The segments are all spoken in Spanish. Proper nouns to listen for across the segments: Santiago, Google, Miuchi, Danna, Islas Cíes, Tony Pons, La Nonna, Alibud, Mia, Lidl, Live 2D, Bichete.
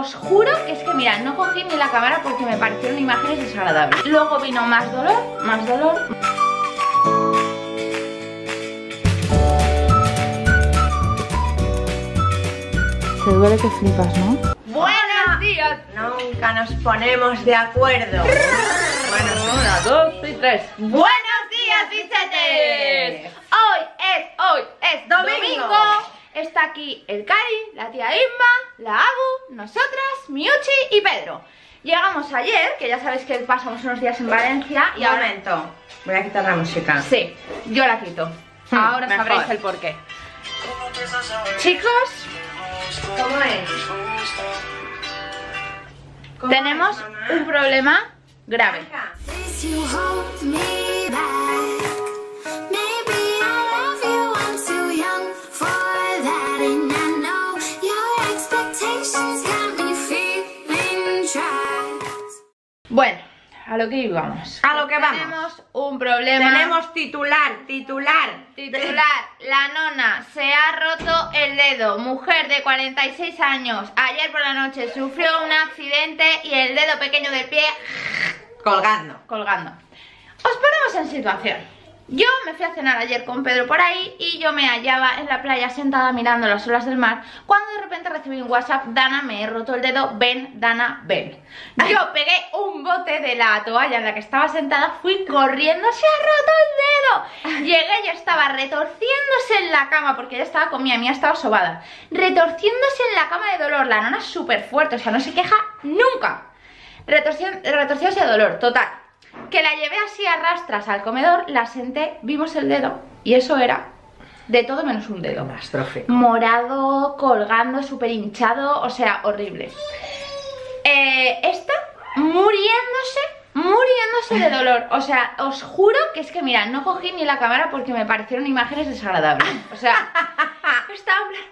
os juro que es que, mira, no cogí ni la cámara porque me parecieron imágenes desagradables. Luego vino más dolor, más dolor. Te duele que flipas, ¿no? ¡Buenos días! Nunca nos ponemos de acuerdo. Bueno, 1, 2 y 3. ¡Buenos días, bichetes! Hoy es domingo. Está aquí el Cari, la tía Inma, la Agu, nosotras, Miuchi y Pedro. Llegamos ayer, que ya sabéis que pasamos unos días en Valencia y ahora... Momento. Voy a quitar la música. Sí, yo la quito. Ahora mejor. Sabréis el porqué. Chicos, ¿cómo es? ¿Cómo tenemos es, un problema grave? Bueno, a lo que íbamos. A lo que vamos. Tenemos un problema. Tenemos titular. La Nonna se ha roto el dedo. Mujer de 46 años. Ayer por la noche sufrió un accidente y el dedo pequeño del pie colgando. Os ponemos en situación. Yo me fui a cenar ayer con Pedro por ahí y yo me hallaba en la playa sentada mirando las olas del mar cuando de repente recibí un WhatsApp: Danna, me he roto el dedo, ven, Danna, ven. Yo pegué un bote de la toalla en la que estaba sentada, fui corriendo, se ha roto el dedo. Llegué, yo estaba retorciéndose en la cama porque ella estaba con Mía, Mía estaba sobada, retorciéndose en la cama de dolor. La Nonna es súper fuerte, o sea, no se queja nunca. Retorciéndose de dolor, total. Que la llevé así a rastras al comedor, la senté, vimos el dedo y eso era de todo menos un dedo. Catastrófico. Morado, colgando, súper hinchado, o sea, horrible. Esta muriéndose de dolor. O sea, os juro que es que, mira, no cogí ni la cámara porque me parecieron imágenes desagradables. O sea, estaba en plan,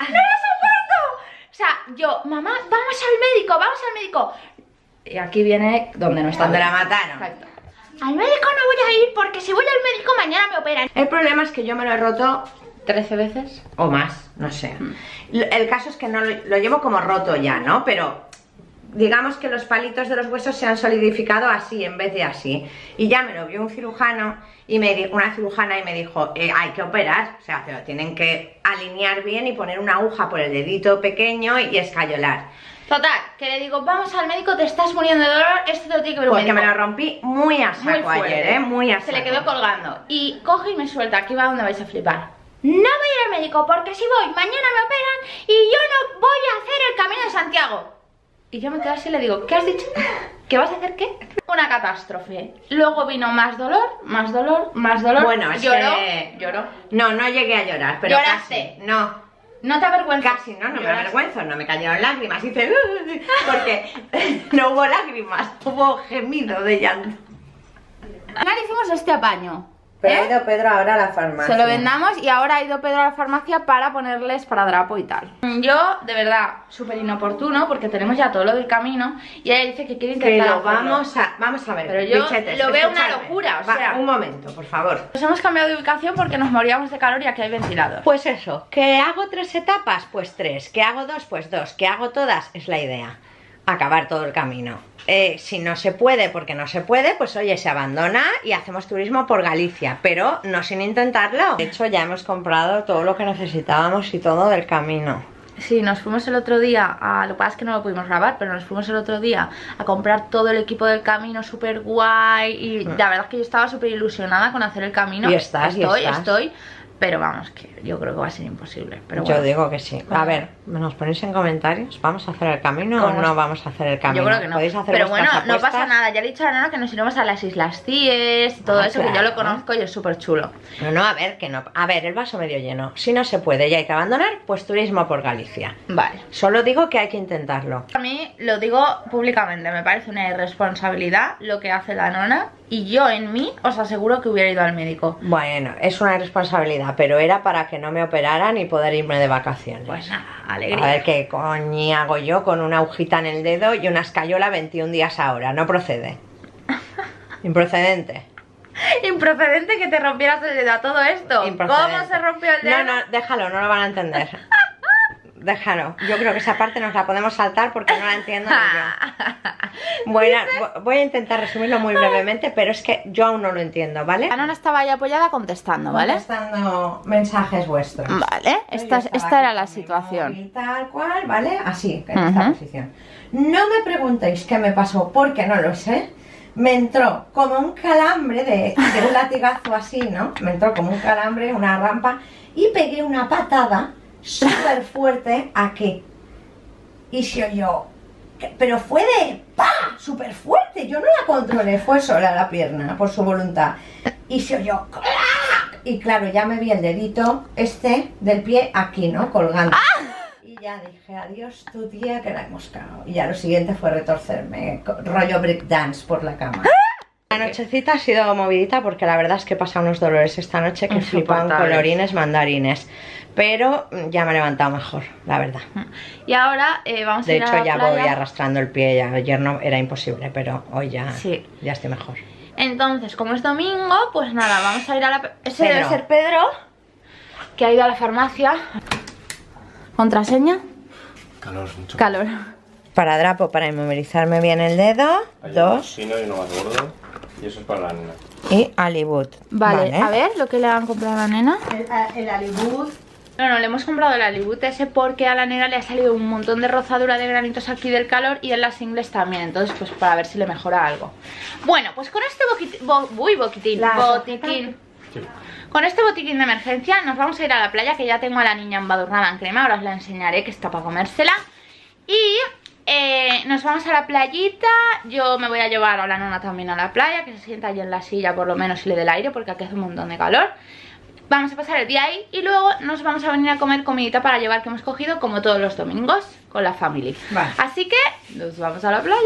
¡no lo soporto! O sea, yo, mamá, vamos al médico. Y aquí viene donde nos están. Donde la mataron. Exacto. Al médico no voy a ir porque si voy al médico mañana me operan. El problema es que yo me lo he roto 13 veces o más, no sé. El caso es que no lo llevo como roto ya, ¿no? Pero digamos que los palitos de los huesos se han solidificado así en vez de así. Y ya me lo vio un cirujano y me dijo, una cirujana, y me dijo, hay que operar. O sea, te lo tienen que alinear bien y poner una aguja por el dedito pequeño y escayolar. Total, que le digo, vamos al médico, te estás muriendo de dolor, esto te lo tiene que ver un médico. Porque me lo rompí muy a saco ayer, muy a saco. Se le quedó colgando. Y coge y me suelta, aquí va donde vais a flipar. No voy a ir al médico porque si voy, mañana me operan y yo no voy a hacer el camino de Santiago. Y yo me quedo así y le digo, ¿qué has dicho? ¿Qué vas a hacer qué? Una catástrofe. Luego vino más dolor. Bueno, lloró. No llegué a llorar, pero lloraste. Casi. No. ¿No te avergüenzas? Casi, no me avergüenzo, no me cayeron lágrimas. Hice porque no hubo lágrimas, hubo gemido de llanto. Ahora hicimos este apaño. Pero ha ido Pedro ahora a la farmacia. Se lo vendamos y ahora ha ido Pedro a la farmacia para ponerles paradrapo y tal. Yo, de verdad, súper inoportuno porque tenemos ya todo lo del camino y él dice que quiere intentar. Pero vamos a ver. Pero yo bichetes, lo veo una locura, o sea. Un momento, por favor. Nos hemos cambiado de ubicación porque nos moríamos de calor y aquí hay ventilador. Pues eso, ¿que hago 3 etapas? Pues 3. ¿Que hago 2? Pues 2. ¿Que hago todas? Es la idea. Acabar todo el camino. Si no se puede porque no se puede, pues oye, se abandona y hacemos turismo por Galicia, pero no sin intentarlo. De hecho, ya hemos comprado todo lo que necesitábamos y todo del camino. Sí, nos fuimos el otro día a... Lo que pasa es que no lo pudimos grabar, pero nos fuimos el otro día a comprar todo el equipo del camino, súper guay. Y la verdad es que yo estaba súper ilusionada con hacer el camino. Y estoy. Pero vamos, que yo creo que va a ser imposible. Pero bueno. Yo digo que sí. A ver, nos ponéis en comentarios, ¿vamos a hacer el camino o no vamos a hacer el camino? Yo creo que no. ¿Podéis hacer? Pero bueno, apuestas? No pasa nada. Ya le he dicho a la Nonna que nos iremos a las Islas Cíes y todo eso, claro, que yo lo conozco y es súper chulo. No, a ver, que no. A ver, el vaso medio lleno. Si no se puede y hay que abandonar, pues turismo por Galicia. Vale. Solo digo que hay que intentarlo. A mí, lo digo públicamente, me parece una irresponsabilidad lo que hace la Nonna. Y yo en mí os aseguro que hubiera ido al médico. Bueno, es una responsabilidad, pero era para que no me operaran y poder irme de vacaciones. Pues nada, alegría. A ver qué coño hago yo con una agujita en el dedo y una escayola 21 días ahora. No procede. Improcedente. Improcedente que te rompieras el dedo a todo esto. ¿Cómo se rompió el dedo? No, déjalo, no lo van a entender. déjalo. Yo creo que esa parte nos la podemos saltar porque no la entiendo ni yo. Bueno, voy a intentar resumirlo muy brevemente, pero es que yo aún no lo entiendo, ¿vale? La nona estaba ahí apoyada contestando, ¿vale? Contestando mensajes vuestros. Vale, esta era la situación. Móvil, tal cual, ¿vale? Así, en esta posición. No me preguntéis qué me pasó porque no lo sé. Me entró como un calambre de un latigazo así, ¿no? Me entró como un calambre, una rampa, y pegué una patada súper fuerte aquí. Y se oyó, pero fue de ¡pah! Súper fuerte, yo no la controlé, fue sola la pierna, por su voluntad. Y se oyó ¡clac! Y claro, ya me vi el dedito este del pie aquí, ¿no? Colgando. Y ya dije, adiós tu tía, que la hemos cagado. Y ya lo siguiente fue retorcerme, rollo breakdance por la cama. La nochecita ha sido movidita porque la verdad es que he pasado unos dolores esta noche que flipan, colorines, mandarines. Pero ya me he levantado mejor, la verdad. Y ahora vamos a ir a la playa. De hecho ya voy arrastrando el pie, ya. Ayer no era imposible, pero hoy ya, sí, ya estoy mejor. Entonces, como es domingo, pues nada, vamos a ir a la... Ese debe ser Pedro, que ha ido a la farmacia. ¿Contraseña? Calor, mucho calor. Para drapo, para inmovilizarme bien el dedo. Hay dos. Chino y uno más gordo. Y eso es para la nena. Y Alibud. Vale, a ver lo que le han comprado a la nena. El Alibud. No, no, le hemos comprado el Alibud ese porque a la nena le ha salido un montón de rozadura de granitos aquí del calor y en las ingles también. Entonces, pues para ver si le mejora algo. Bueno, pues con este botiquín. Sí. Con este botiquín de emergencia nos vamos a ir a la playa, que ya tengo a la niña embadurnada en crema. Ahora os la enseñaré, que está para comérsela. Y nos vamos a la playita. Yo me voy a llevar a la nona también a la playa, que se sienta allí en la silla por lo menos y le dé el aire, porque aquí hace un montón de calor. Vamos a pasar el día ahí y luego nos vamos a venir a comer comidita para llevar que hemos cogido, como todos los domingos, con la familia. Vale. Así que nos vamos a la playa.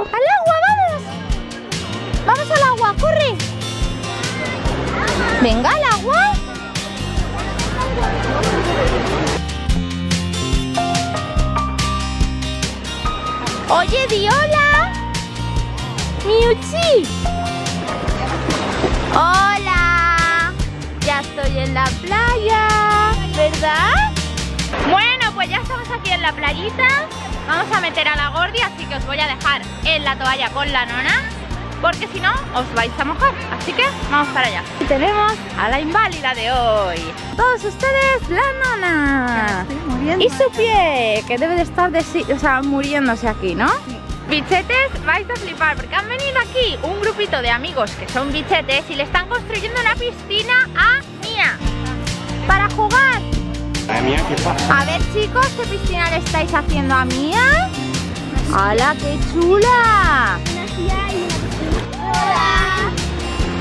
¡Al agua, vamos! ¡Vamos al agua, corre! ¡Venga, al agua! ¡Oye, Diola! ¡Miuchi! ¡Hola! Ya estoy en la playa, ¿verdad? Bueno, pues ya estamos aquí en la playita. Vamos a meter a la gordi, así que os voy a dejar en la toalla con la nona, porque si no, os vais a mojar. Así que vamos para allá. Y tenemos a la inválida de hoy. Todos ustedes, la nona. Y su pie, que debe de estar muriéndose aquí, ¿no? Sí. Bichetes, vais a flipar porque han venido aquí un grupito de amigos que son bichetes y le están construyendo una piscina a Mia para jugar. ¿A Mia qué pasa? A ver, chicos, ¿qué piscina le estáis haciendo a Mia? ¡Hala, qué chula!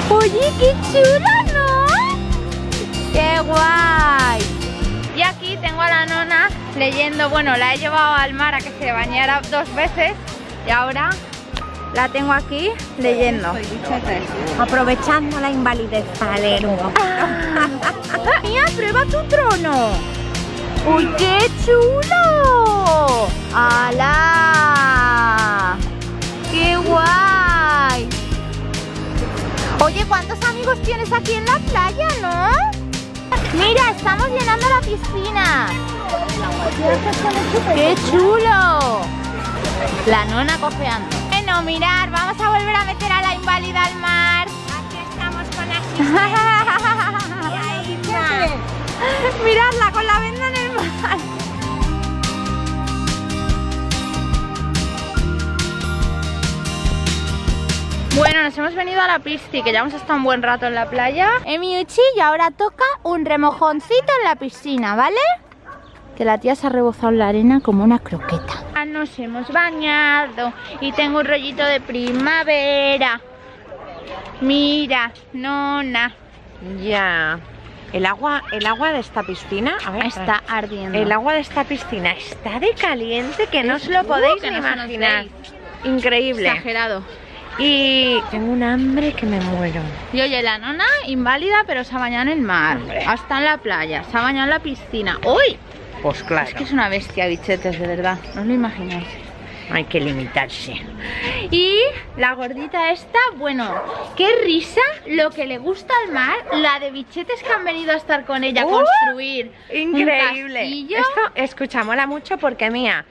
Oye, qué chula, ¿no? ¡Qué guay! Y aquí tengo a la nona leyendo, bueno, la he llevado al mar a que se bañara 2 veces. Y ahora la tengo aquí leyendo, aprovechando la invalidez para leer un poquito. Mía, prueba tu trono. ¡Uy, qué chulo! ¡Hala! ¡Qué guay! Oye, ¿cuántos amigos tienes aquí en la playa, no? Mira, estamos llenando la piscina. ¡Qué chulo! La nona cojeando. Bueno, mirar, vamos a volver a meter a la inválida al mar. Aquí estamos con la asistencia. Miradla con la venda en el mar. Bueno, nos hemos venido a la pisti, que ya hemos estado un buen rato en la playa. Miuchi, y ahora toca un remojoncito en la piscina, ¿vale? Que la tía se ha rebozado en la arena como una croqueta. Nos hemos bañado y tengo un rollito de primavera. Mira, nona. Ya. El agua de esta piscina, a ver, está ardiendo. El agua de esta piscina está de caliente que no os lo podéis ni imaginar. Increíble. Exagerado. Y tengo un hambre que me muero. Y oye, la nona inválida, pero se ha bañado en el mar. Hombre. Hasta en la playa, se ha bañado en la piscina. ¡Uy! Pues claro. Es que es una bestia, bichetes, de verdad. No os lo imagináis. hay que limitarse. Y la gordita esta, bueno, qué risa lo que le gusta al mar, la de bichetes que han venido a estar con ella a construir. Increíble. Esto, escucha, mola mucho porque Mía,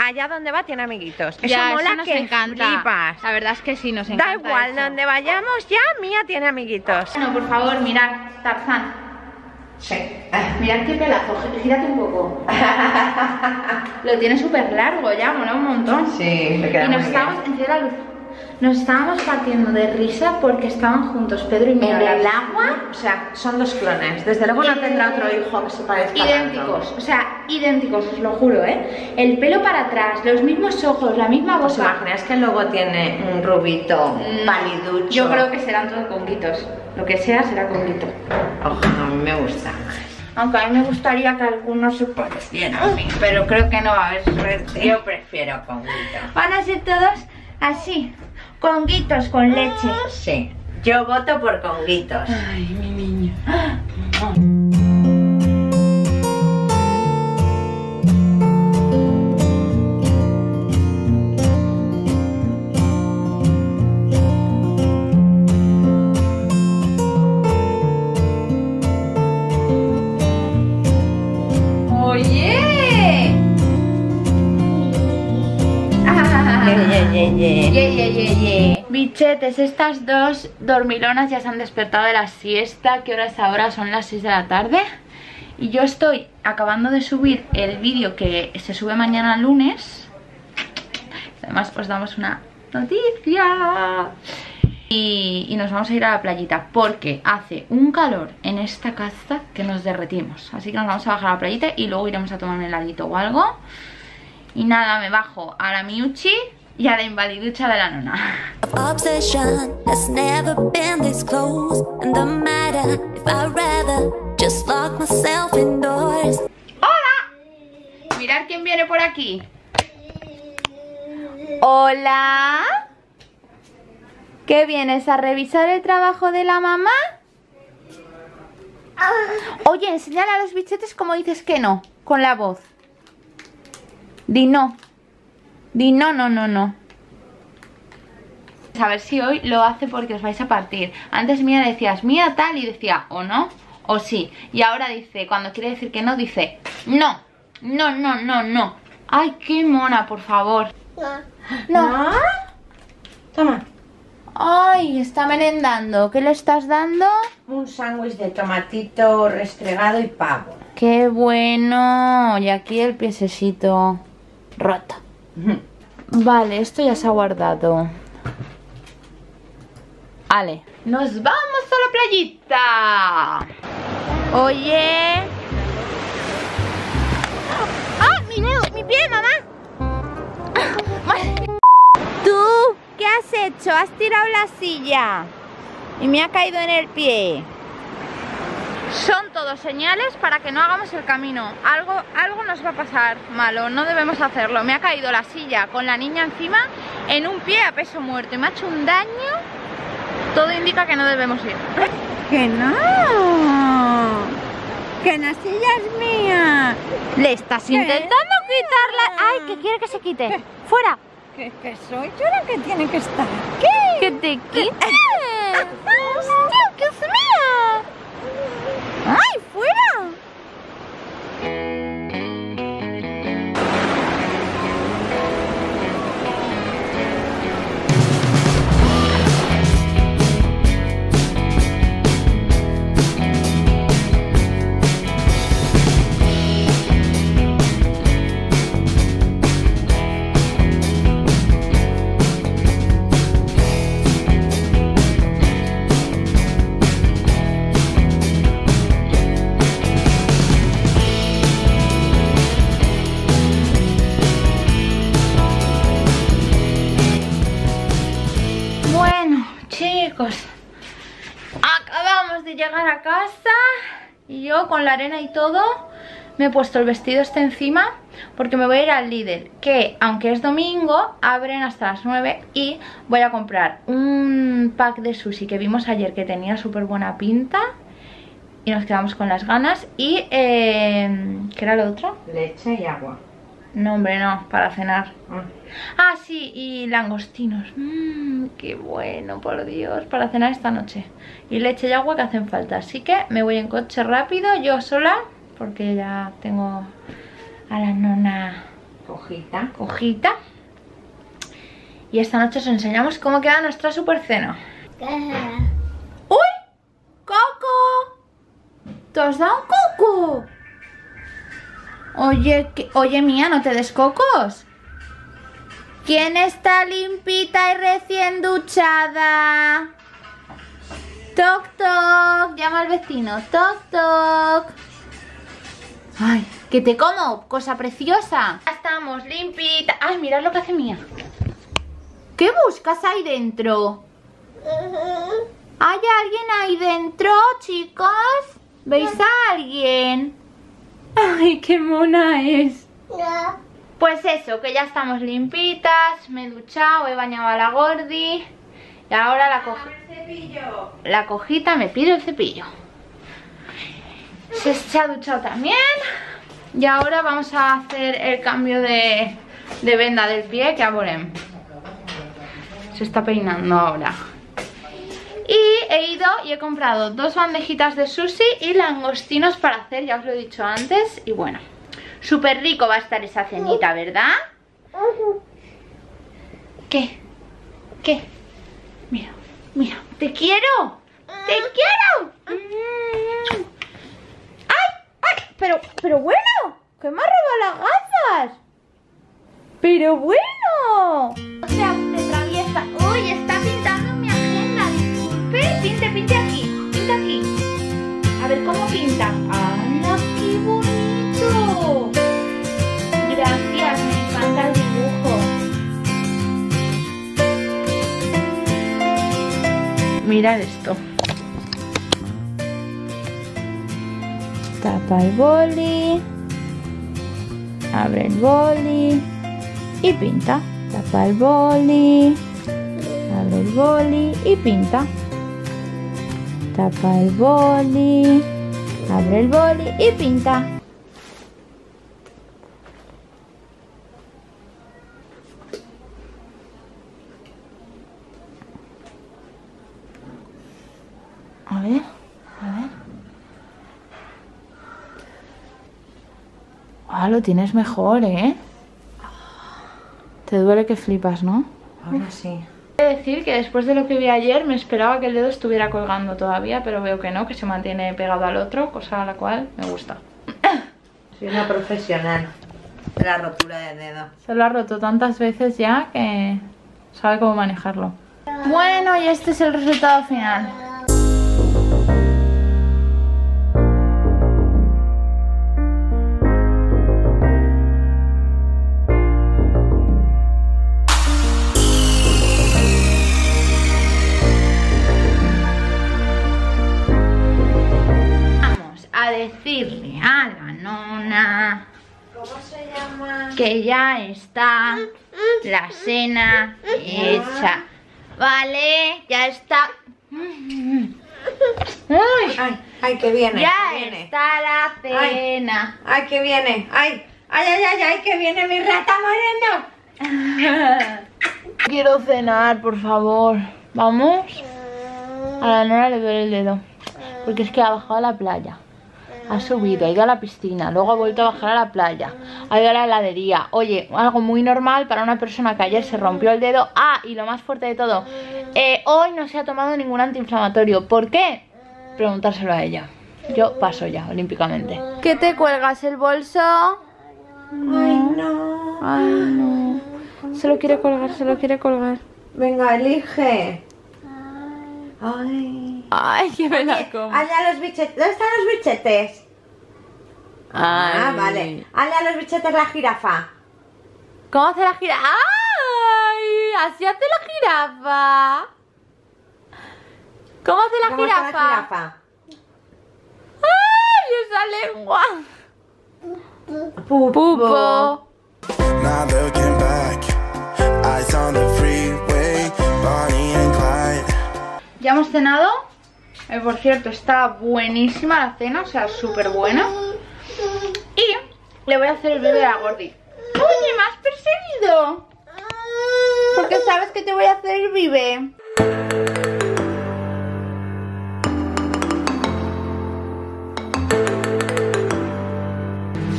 allá donde va tiene amiguitos. Eso ya, mola, eso nos encanta. Flipas. La verdad es que sí, nos encanta. Da igual eso. Donde vayamos, ya Mía tiene amiguitos. No, por favor, mirad, Tarzán. Sí. Mirad qué pelazo, gírate un poco. Lo tiene súper largo ya, mola un montón. Sí, me queda. Y nos estábamos, encierra la luz, nos estábamos partiendo de risa porque estaban juntos Pedro y Miguel. En el agua, o sea, son dos clones. Desde luego no tendrá otro hijo que se parezca. Idénticos, tanto. O sea, idénticos, os lo juro, ¿eh? El pelo para atrás, los mismos ojos, la misma boca. ¿Os imagináis que luego tiene un rubito paliducho? Yo creo que serán todos conguitos. Lo que sea, será conguito. Ojo, a mí me gusta. Aunque a mí me gustaría que algunos se parecieran a mí, pero creo que no va a haber suerte. Yo prefiero conguito. Van a ser todos así, conguitos con leche. Sí, yo voto por conguitos. Ay, mi niño. Bichetes, estas dos dormilonas ya se han despertado de la siesta. ¿Qué hora es ahora? Son las 6 de la tarde. Y yo estoy acabando de subir el vídeo que se sube mañana lunes. Además os damos una noticia. Y nos vamos a ir a la playita porque hace un calor en esta casa que nos derretimos. Así que nos vamos a bajar a la playita y luego iremos a tomar un heladito o algo. Y nada, me bajo a la Miuchi y a la invaliducha de la nona. Obsession has never been this close. And the matter if I rather just lock myself indoors. ¡Hola! Mirad quién viene por aquí. ¡Hola! ¿Qué vienes a revisar el trabajo de la mamá? Oye, enséñale a los bichetes cómo dices que no, con la voz. Di no. Di no, no, no, no. A ver si hoy lo hace porque os vais a partir. Antes Mía decías, Mía tal, y decía o no, o sí. Y ahora dice, cuando quiere decir que no, dice no, no, no, no, no. Ay, qué mona, por favor. No. ¿No? Toma. Ay, está merendando. ¿Qué le estás dando? Un sándwich de tomatito restregado y pavo. Qué bueno. Y aquí el piececito roto. Vale, esto ya se ha guardado. Vale, nos vamos a la playita. Oye. ¡Ah! ¡Mi pie, mamá! ¿Tú qué has hecho? Has tirado la silla y me ha caído en el pie. Son todos señales para que no hagamos el camino. Algo nos va a pasar malo, no debemos hacerlo. Me ha caído la silla con la niña encima en un pie a peso muerto y me ha hecho un daño. Todo indica que no debemos ir. ¡Que no! ¡Que la silla es mía! Le estás intentando quitarla. ¡Ay, que quiere que se quite! ¡Fuera! Que soy yo la que tiene que estar aquí. ¡Que te quite! ¡Hostia, que es mía! ¡Ay, fuera! Acabamos de llegar a casa y yo con la arena y todo me he puesto el vestido este encima porque me voy a ir al Lidl, que aunque es domingo abren hasta las 9, y voy a comprar un pack de sushi que vimos ayer que tenía súper buena pinta y nos quedamos con las ganas. Y ¿qué era lo otro? Leche y agua. No, hombre, no, para cenar. Ah, sí, y langostinos. Qué bueno, por Dios, para cenar esta noche. Y leche y agua que hacen falta. Así que me voy en coche rápido, yo sola, porque ya tengo a la nona cojita. Y esta noche os enseñamos cómo queda nuestra super cena. ¡Uy! ¡Coco! ¿Te has dado un coco? Oye, oye, Mía, no te des cocos. ¿Quién está limpita y recién duchada? Toc, toc. Llama al vecino. Toc, toc. Ay, que te como, cosa preciosa. Ya estamos limpita. Ay, mirad lo que hace Mía. ¿Qué buscas ahí dentro? ¿Hay alguien ahí dentro, chicos? ¿Veis a alguien? ¡Ay, qué mona es! Pues eso, que ya estamos limpitas. Me he duchado, he bañado a la gordi. Y ahora la cojita me pide el cepillo. Se ha duchado también. Y ahora vamos a hacer el cambio de venda del pie, que aboren. Se está peinando ahora. Y he ido y he comprado dos bandejitas de sushi y langostinos para hacer, ya os lo he dicho antes. Y bueno, súper rico va a estar esa cenita, ¿verdad? ¿Qué? ¿Qué? Mira, mira, te quiero. ¡Te quiero! ¡Ay! ¡Ay! Pero bueno, que me ha robado las gafas. Pero bueno. O sea, te traviesa. ¡Uy! Está pintando mi agenda, disculpe. Pinte aquí, pinta aquí. A ver cómo pinta. ¡Anda, qué bonito! Gracias, me encanta el dibujo. Mirad esto. Tapa el boli. Abre el boli. Y pinta, tapa el boli, abre el boli y pinta. Tapa el boli, abre el boli y pinta. A ver, a ver. Ah, lo tienes mejor, ¿eh? Te duele que flipas, ¿no? Ahora sí. He de decir que después de lo que vi ayer me esperaba que el dedo estuviera colgando todavía, pero veo que no, que se mantiene pegado al otro, cosa a la cual me gusta. Soy una profesional de la rotura de dedo. Se lo ha roto tantas veces ya que sabe cómo manejarlo. Bueno, y este es el resultado final. Decirle a la nona, ¿cómo se llama?, que ya está la cena hecha, ¿vale? Ya está. Ay, ay, que viene. Ya que viene. Está la cena. Ay, ay, que viene. Ay, ay, ay, ay, ay, que viene mi rata morena. Quiero cenar, por favor. Vamos. A la nona le duele el dedo porque es que ha bajado a la playa. Ha subido, ha ido a la piscina, luego ha vuelto a bajar a la playa, ha ido a la heladería. Oye, algo muy normal para una persona que ayer se rompió el dedo. Ah, y lo más fuerte de todo, hoy no se ha tomado ningún antiinflamatorio. ¿Por qué? Preguntárselo a ella. Yo paso ya, olímpicamente. ¿Qué te cuelgas, el bolso? Ay, no. Ay, no. Se lo quiere colgar, se lo quiere colgar. Venga, elige. Ay. Ay, que me la como. Allá los bichetes. ¿Dónde están los bichetes? Ay. Ah, vale. Allá los bichetes, la jirafa. ¿Cómo hace la jirafa? ¡Ay! Así hace la jirafa. ¿Cómo hace la jirafa? Hace la jirafa. ¡Ay! Esa lengua. Pupo. Pupo. Ya hemos cenado. Por cierto, está buenísima la cena, o sea, súper buena. Y le voy a hacer el bebé a la gordi. Oye, me has perseguido. Porque sabes que te voy a hacer vive.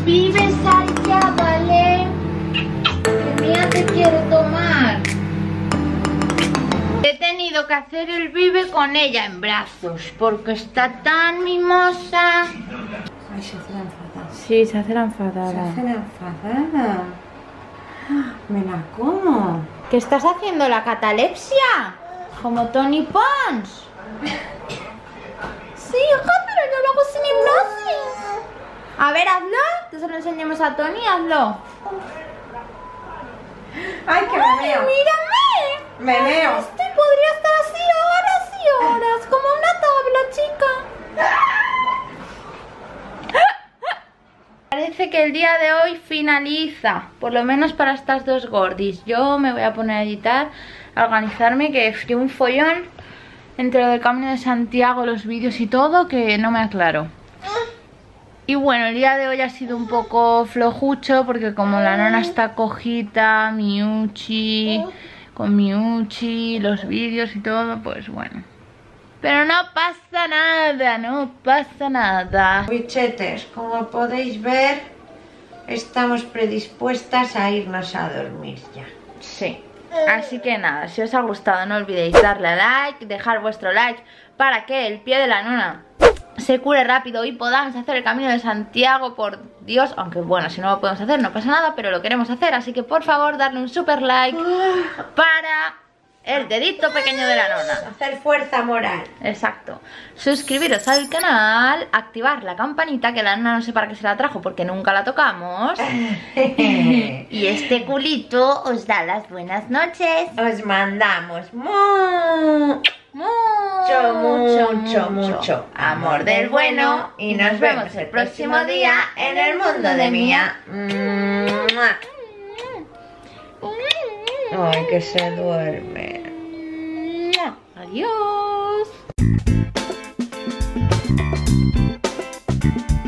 Vive, Santiago, ¿vale? Que Mía te quiere tomar. He tenido que hacer el vive con ella en brazos, porque está tan mimosa. Ay, se hace la enfadada. Sí, se hace la enfadada. Se hace la enfadada. Me la como. ¿Qué estás haciendo? ¿La catalepsia? Como Tony Pons. Sí, hija, pero yo lo hago sin hipnosis. A ver, hazlo. Te se lo enseñemos a Tony, hazlo. ¡Ay, que me veo! ¡Mírame! ¡Me veo! Este podría estar así horas y horas, como una tabla, chica. Parece que el día de hoy finaliza, por lo menos para estas dos gordis. Yo me voy a poner a editar, a organizarme, que fue un follón entre lo del Camino de Santiago, los vídeos y todo, que no me aclaro. Y bueno, el día de hoy ha sido un poco flojucho porque como la nona está cojita, Miuchi, con Miuchi, los vídeos y todo, pues bueno. Pero no pasa nada, no pasa nada. Bichetes, como podéis ver, estamos predispuestas a irnos a dormir ya. Sí. Así que nada, si os ha gustado no olvidéis darle a like, dejar vuestro like para que el pie de la nona se cure rápido y podamos hacer el Camino de Santiago, por Dios. Aunque bueno, si no lo podemos hacer no pasa nada, pero lo queremos hacer, así que por favor darle un super like para el dedito pequeño de la nona. Hacer fuerza moral. Exacto. Suscribiros al canal, activar la campanita, que la nona no sé para qué se la trajo porque nunca la tocamos. Y este culito os da las buenas noches. Os mandamos mucho amor del bueno y nos vemos el próximo día en el mundo de Mía. Ay, que se duerme. Adiós.